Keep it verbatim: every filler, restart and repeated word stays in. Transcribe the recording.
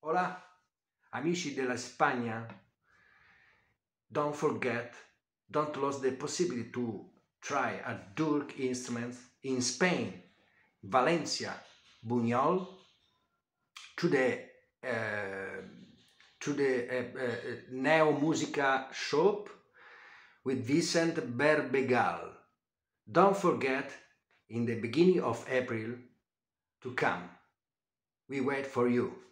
Hola, amici della Spagna, don't forget, don't lose the possibility to try a Durk instrument in Spain, Valencia, Buñol, to the uh, to the uh, uh, Neomusica shop with Vicente Berbegal. Don't forget, in the beginning of April, to come. We wait for you.